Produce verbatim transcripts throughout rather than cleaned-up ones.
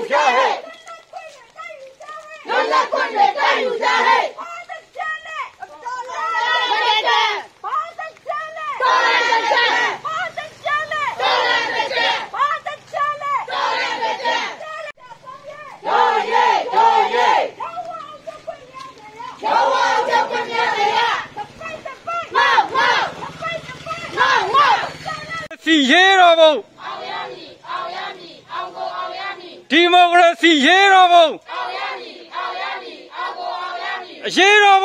पूजा है, नौला कौन बेटा यूजा है। Zero. Democracy zero. Zero.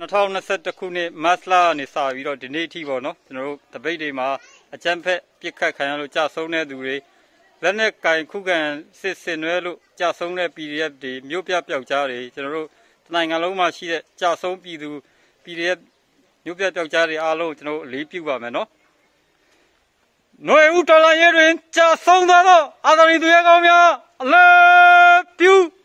Natao na sa takune masla ni sa viro dine thi bo no. Tino tabai de ma achampe pikka khanalo cha songne dure. Lene kai kugan se se nuelo cha songne P D F de myo pya pyauk cha de. Tino tnainga long ma shi de cha song pi du P D F myo pya pyauk cha de a lo tino le pyu ba ma no. No uta la yerin cha song da do adani du ya go mya le piu